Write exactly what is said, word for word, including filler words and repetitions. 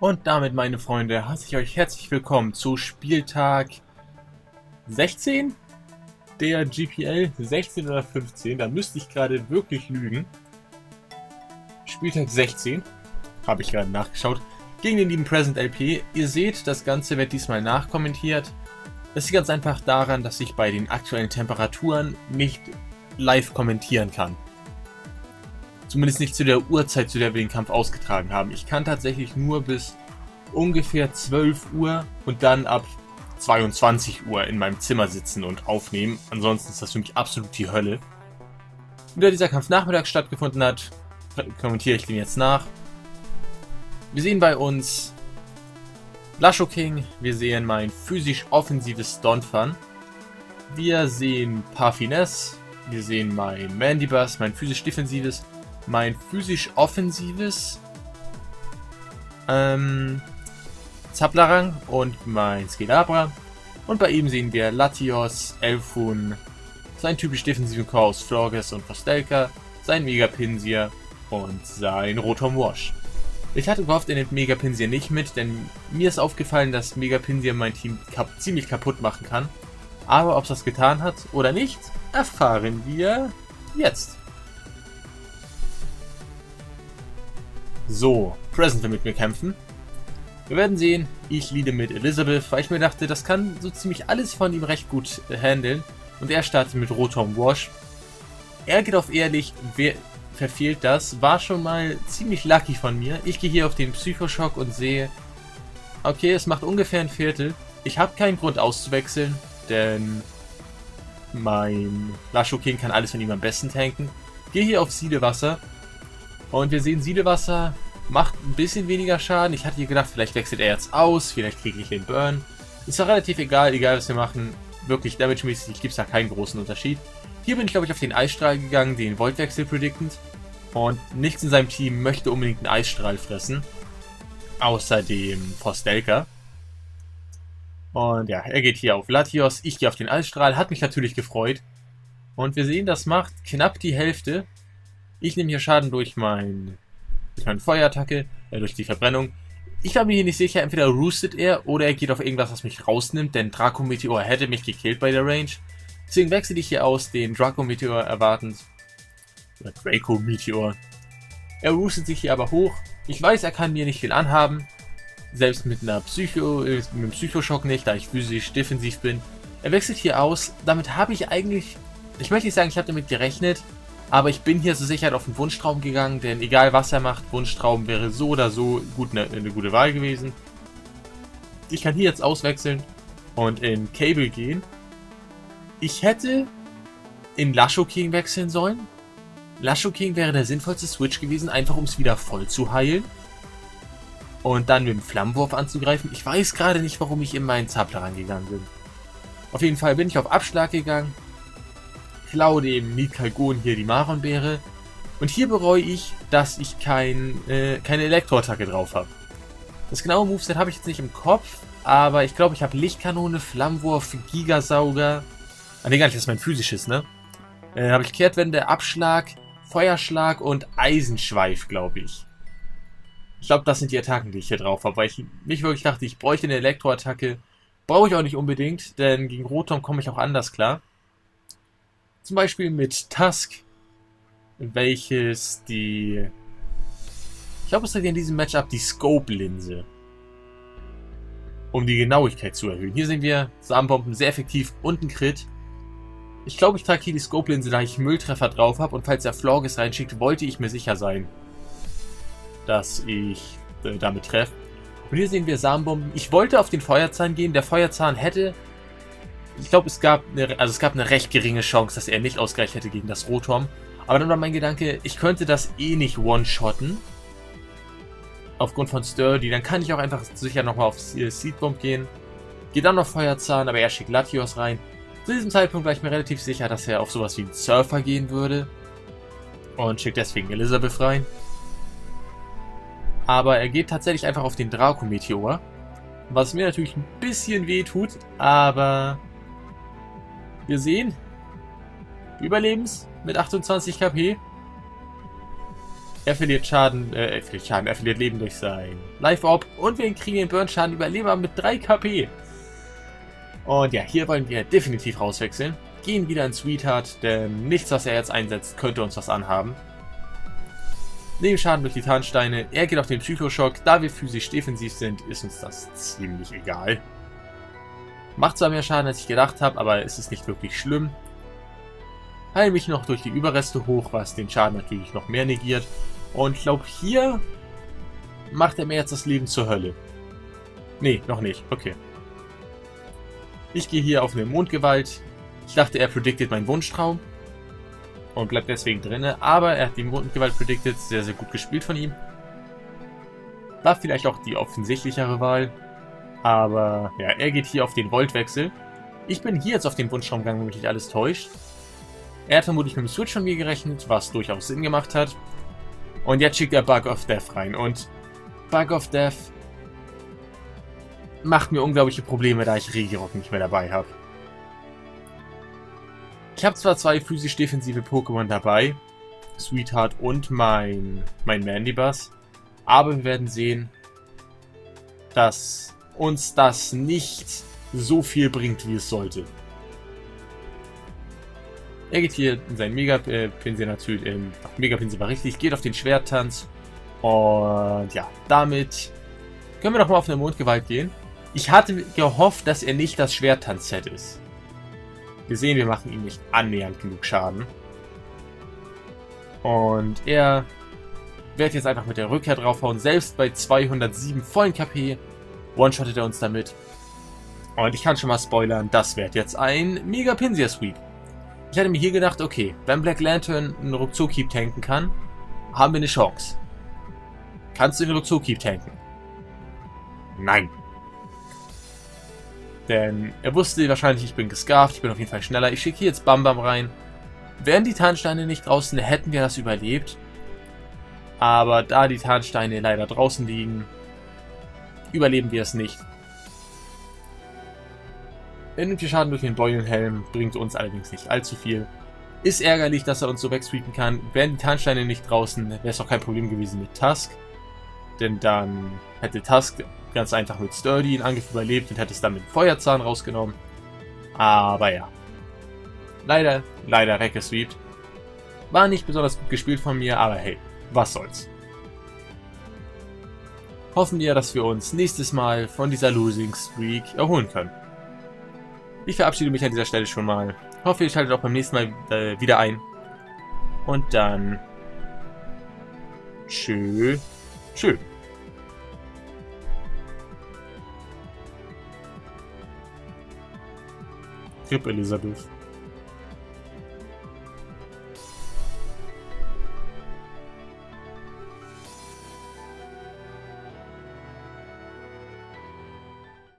Und damit, meine Freunde, heiße ich euch herzlich willkommen zu Spieltag sechzehn der G P L. sechzehn oder fünfzehn, da müsste ich gerade wirklich lügen. Spieltag sechzehn, habe ich gerade nachgeschaut, gegen den lieben Present L P. Ihr seht, das Ganze wird diesmal nachkommentiert. Das liegt ganz einfach daran, dass ich bei den aktuellen Temperaturen nicht live kommentieren kann. Zumindest nicht zu der Uhrzeit, zu der wir den Kampf ausgetragen haben. Ich kann tatsächlich nur bis ungefähr zwölf Uhr und dann ab zweiundzwanzig Uhr in meinem Zimmer sitzen und aufnehmen. Ansonsten ist das für mich absolut die Hölle. Und da dieser Kampf nachmittags stattgefunden hat, kommentiere ich den jetzt nach. Wir sehen bei uns Lashoking, wir sehen mein physisch offensives Donphan, wir sehen Parfiness, wir sehen mein Mandibus, mein physisch defensives, mein physisch offensives ähm, Zablarang und mein Skedabra. Und bei ihm sehen wir Latios, Elfun, seinen typisch defensiven Chor aus Florges und Vostelka, sein Mega Pinsir und sein Rotom Wash. Ich hatte gehofft, er nimmt Mega Pinsir nicht mit, denn mir ist aufgefallen, dass Mega Pinsir mein Team kap- ziemlich kaputt machen kann. Aber ob es das getan hat oder nicht, erfahren wir jetzt. So, Present will mit mir kämpfen. Wir werden sehen, ich leade mit Elizabeth, weil ich mir dachte, das kann so ziemlich alles von ihm recht gut handeln. Und er startet mit Rotom Wash. Er geht auf ehrlich, wer verfehlt das, war schon mal ziemlich lucky von mir. Ich gehe hier auf den Psychoshock und sehe, okay, es macht ungefähr ein Viertel. Ich habe keinen Grund auszuwechseln, denn mein Lashoking kann alles von ihm am besten tanken. Gehe hier auf Siedewasser. Und wir sehen, Siedewasser macht ein bisschen weniger Schaden. Ich hatte hier gedacht, vielleicht wechselt er jetzt aus, vielleicht kriege ich den Burn. Ist ja relativ egal, egal was wir machen. Wirklich damagemäßig gibt es da keinen großen Unterschied. Hier bin ich, glaube ich, auf den Eisstrahl gegangen, den Voltwechsel prediktend. Und nichts in seinem Team möchte unbedingt einen Eisstrahl fressen. Außer dem Vostelka. Und ja, er geht hier auf Latios, ich gehe auf den Eisstrahl. Hat mich natürlich gefreut. Und wir sehen, das macht knapp die Hälfte. Ich nehme hier Schaden durch, mein, durch meine Feuerattacke, äh, durch die Verbrennung. Ich war mir hier nicht sicher, entweder roostet er oder er geht auf irgendwas, was mich rausnimmt, denn Draco Meteor hätte mich gekillt bei der Range. Deswegen wechsle ich hier aus, den Draco Meteor erwartend. Oder Draco Meteor. Er roostet sich hier aber hoch. Ich weiß, er kann mir nicht viel anhaben. Selbst mit einer Psycho, äh, mit einem Psychoshock nicht, da ich physisch defensiv bin. Er wechselt hier aus. Damit habe ich eigentlich, ich möchte nicht sagen, ich habe damit gerechnet. Aber ich bin hier zur Sicherheit auf den Wunschtraum gegangen, denn egal was er macht, Wunschtraum wäre so oder so gut eine, eine gute Wahl gewesen. Ich kann hier jetzt auswechseln und in Cable gehen. Ich hätte in Lashoking wechseln sollen. Lashoking wäre der sinnvollste Switch gewesen, einfach um es wieder voll zu heilen. Und dann mit dem Flammenwurf anzugreifen. Ich weiß gerade nicht, warum ich in meinen Zappler rangegangen bin. Auf jeden Fall bin ich auf Abschlag gegangen. Klaue dem Nikalgon hier die Maronbeere. Und hier bereue ich, dass ich kein, äh, keine Elektroattacke drauf habe. Das genaue Moveset habe ich jetzt nicht im Kopf, aber ich glaube, ich habe Lichtkanone, Flammenwurf, Gigasauger. Ah, ne, gar nicht, das ist mein physisches, ne? Äh, habe ich Kehrtwende, Abschlag, Feuerschlag und Eisenschweif, glaube ich. Ich glaube, das sind die Attacken, die ich hier drauf habe, weil ich nicht wirklich dachte, ich bräuchte eine Elektroattacke. Brauche ich auch nicht unbedingt, denn gegen Rotom komme ich auch anders klar. Zum Beispiel mit Tusk, welches die, ich glaube, es hat in diesem Matchup die Scope-Linse, um die Genauigkeit zu erhöhen. Hier sehen wir Samenbomben sehr effektiv und ein Crit. Ich glaube, ich trage hier die Scope-Linse, da ich Mülltreffer drauf habe, und falls er Florges reinschickt, wollte ich mir sicher sein, dass ich äh, damit treffe. Und hier sehen wir Samenbomben. Ich wollte auf den Feuerzahn gehen. Der Feuerzahn hätte, ich glaube, es gab eine, also es gab eine recht geringe Chance, dass er nicht ausgereicht hätte gegen das Rotom. Aber dann war mein Gedanke, ich könnte das eh nicht one-shotten. Aufgrund von Sturdy. Dann kann ich auch einfach sicher nochmal auf Seedbomb gehen. Gehe dann auf Feuerzahn, aber er schickt Latios rein. Zu diesem Zeitpunkt war ich mir relativ sicher, dass er auf sowas wie einen Surfer gehen würde. Und schickt deswegen Elizabeth rein. Aber er geht tatsächlich einfach auf den Draco Meteor. Was mir natürlich ein bisschen weh tut, aber wir sehen, Überlebens mit achtundzwanzig K P. Er verliert Schaden, äh, er verliert Schaden, er verliert Leben durch sein Life-Orb. Und wir kriegen den Burn-Schaden Überleber mit drei KP. Und ja, hier wollen wir definitiv rauswechseln. Gehen wieder in Sweetheart, denn nichts, was er jetzt einsetzt, könnte uns was anhaben. Nebenschaden durch die Tarnsteine, er geht auf den Psychoshock. Da wir physisch defensiv sind, ist uns das ziemlich egal. Macht zwar mehr Schaden, als ich gedacht habe, aber es ist nicht wirklich schlimm. Heil mich noch durch die Überreste hoch, was den Schaden natürlich noch mehr negiert. Und ich glaube, hier macht er mir jetzt das Leben zur Hölle. Nee, noch nicht. Okay. Ich gehe hier auf eine Mondgewalt. Ich dachte, er predicted meinen Wunschtraum. Und bleibt deswegen drinne, aber er hat die Mondgewalt predicted, sehr, sehr gut gespielt von ihm. War vielleicht auch die offensichtlichere Wahl, aber ja, er geht hier auf den Voltwechsel. Ich bin hier jetzt auf den Wunschtraum gegangen, wenn mich nicht alles täuscht. Er hat vermutlich mit dem Switch von mir gerechnet, was durchaus Sinn gemacht hat. Und jetzt schickt er Bug of Death rein und Bug of Death macht mir unglaubliche Probleme, da ich Regirock nicht mehr dabei habe. Ich habe zwar zwei physisch-defensive Pokémon dabei, Sweetheart und mein, mein Mandibus, aber wir werden sehen, dass uns das nicht so viel bringt, wie es sollte. Er geht hier in seinen Mega Pinsir natürlich, ähm, Mega Pinsir war richtig, geht auf den Schwerttanz und ja, damit können wir nochmal auf eine Mondgewalt gehen. Ich hatte gehofft, dass er nicht das Schwerttanz-Set ist. Wir sehen, wir machen ihm nicht annähernd genug Schaden. Und er wird jetzt einfach mit der Rückkehr draufhauen. Selbst bei zweihundertsieben vollen K P one-shottet er uns damit. Und ich kann schon mal spoilern, das wird jetzt ein Mega Pinsir Sweep. Ich hatte mir hier gedacht, okay, wenn Black Lantern einen Ruckzuck-Keep tanken kann, haben wir eine Chance. Kannst du den Ruckzuck-Keep tanken? Nein. Denn er wusste wahrscheinlich, ich bin gescarft, ich bin auf jeden Fall schneller. Ich schicke hier jetzt Bam Bam rein. Wären die Tarnsteine nicht draußen, hätten wir das überlebt. Aber da die Tarnsteine leider draußen liegen, überleben wir es nicht. Er nimmt hier Schaden durch den Beulenhelm, bringt uns allerdings nicht allzu viel. Ist ärgerlich, dass er uns so wegsweepen kann. Wären die Tarnsteine nicht draußen, wäre es auch kein Problem gewesen mit Tusk. Denn dann hätte Tusk ganz einfach mit Sturdy den Angriff überlebt und hätte es dann mit Feuerzahn rausgenommen. Aber ja. Leider, leider weggesweept. War nicht besonders gut gespielt von mir, aber hey, was soll's. Hoffen wir, dass wir uns nächstes Mal von dieser Losing Streak erholen können. Ich verabschiede mich an dieser Stelle schon mal. Hoffe, ihr schaltet auch beim nächsten Mal äh, wieder ein. Und dann... Tschö. Tschö. Elizabeth.